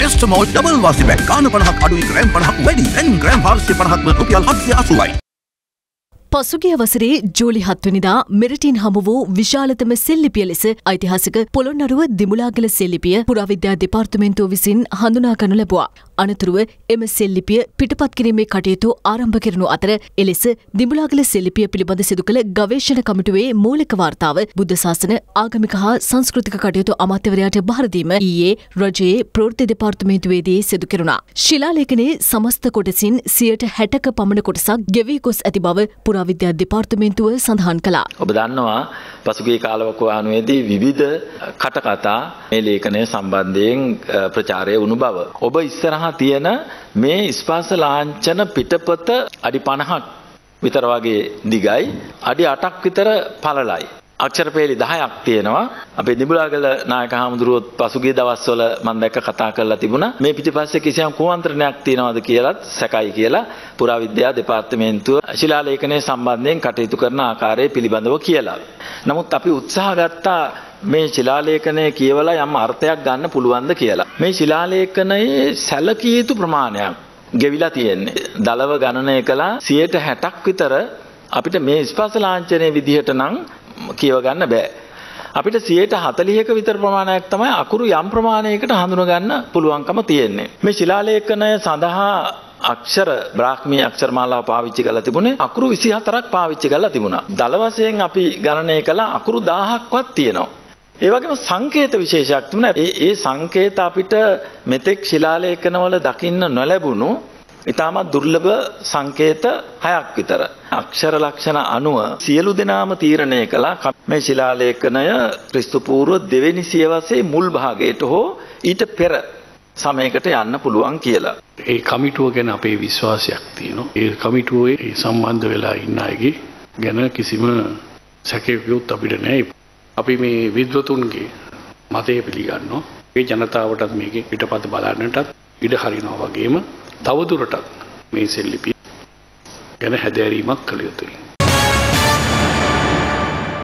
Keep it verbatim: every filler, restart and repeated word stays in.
Test मो double वासी बैंक कान पनहक अडुई ग्राम पनहक वेडी एन ग्राम हार्सी पनहक में रुपया हत्से आसुवाई पसुगिय वसरे ಜೂಲಿ ಹತ್ತು වෙනිදා මෙරිටින් හමුවු විශාලතම සෙල්ලිපිය ලෙස ඓතිහාසික පොළොන්නරුව දිමුලාගල සෙල්ලිපිය පුරාවිද්‍යා දෙපාර්තමේන්තුව විසින් හඳුනා ගනු ලැබුවා. අනතුරුව එම සෙල්ලිපිය පිටපත් කිරීමේ කටයුතු ආරම්භ කරනු අතර එලෙස දිමුලාගල සෙල්ලිපිය පිළිබඳ සිදු කළ ගවේෂණ කමිටුවේ මූලික වාර්තාව බුද්ධ ශාසන ආගමික හා සංස්කෘතික කටයුතු අමාත්‍යවරයාට බාර දීම ඊයේ රජයේ ප්‍රවෘත්ති දෙපාර්තමේන්තුවේදී සිදු කෙරුණා. ශිලාලේඛනයේ සමස්ත කොටසින් සියයට හැටක පමණ කොටසක් ගෙවී ගොස් ඇති බව විද්‍යා දෙපාර්තමේන්තුව සඳහන් කළා. ඔබ දන්නවා පසුගිය කාලවකවානුවේදී විවිධ කටකතා මේ ලේඛනය සම්බන්ධයෙන් ප්‍රචාරය වුණු බව. ඔබ ඉස්සරහා තියෙන මේ ස්පර්ශ ලාංඡන පිටපත අඩි පනහක් විතර වගේ දිගයි, අඩි අටක් විතර පළලයි. අක්ෂර පෙළි දහයක් තියෙනවා. අපේ දිඹුලාගල නායක හාමුදුරුවෝ පසුගිය දවස්වල මම දැක්ක කතා කරලා තිබුණා මේ පිටිපස්සේ කිසියම් කුමන්ත්‍රණයක් තියෙනවද කියලාත් සැකයි කියලා පුරාවිද්‍යා දෙපාර්තමේන්තුව ශිලාලේඛනය සම්බන්ධයෙන් කටයුතු කරන ආකාරය පිළිබඳව කියලා. නමුත් අපි උත්සාහ ගත්තා මේ ශිලාලේඛනය කියවලා යම් අර්ථයක් ගන්න පුළුවන්ද කියලා. මේ ශිලාලේඛනයේ සැලකිය යුතු ප්‍රමාණයක් ගෙවිලා තියෙන්නේ. දලව ගණනය කළා සියයට හැටක් විතර අපිට මේ ස්පර්ශ ලාංඡනයේ විදිහට නම් කියව ගන්න බෑ. අපිට සියයට හතළිහක විතර ප්‍රමාණයක් තමයි අකුරු යම් ප්‍රමාණයකට හඳුනා ගන්න පුළුවන්කම තියෙන්නේ. මේ ශිලාලේඛනය සඳහා අක්ෂර බ්‍රාහ්මී අක්ෂරමාලාව පාවිච්චි කරලා තිබුණේ අකුරු විසිහතරක් පාවිච්චි කරලා තිබුණා. දල වශයෙන් අපි ගණනය කළ අකුරු දහහක්වත් තියෙනවා. ඒ වගේම සංකේත විශේෂයක් තිබුණා. ඒ ඒ සංකේත අපිට මෙතෙක් ශිලාලේඛනවල දකින්න නොලැබුණු ඉතාමත් දුර්ලභ සංකේත හයක් විතර අක්ෂර ලක්ෂණ අනුව සියලු දෙනාම තීරණය කළා මේ ශිලාලේඛනය ක්‍රිස්තු පූර්ව දෙවෙනි සියවසේ මුල් භාගයට හෝ ඊට පෙර සමයකට යන්න පුළුවන් කියලා. ඒ කමිටුව ගැන අපේ විශ්වාසයක් තියෙනවා. ඒ කමිටුවේ සම්බන්ධ වෙලා ඉන්න අයගේ ගැන කිසිම සැකයක් අපිට නැහැ. අපි මේ විද්වතුන්ගේ මතය පිළිගන්නවා. ඒ ජනතාවටත් මේකේ පිටපත බලන්නටත් ඉඩ හරිනවා වගේම තවදුරටත් මේ සෙල්ලිපිය ගැන හැදෑරීමක් කළ යුතුයි.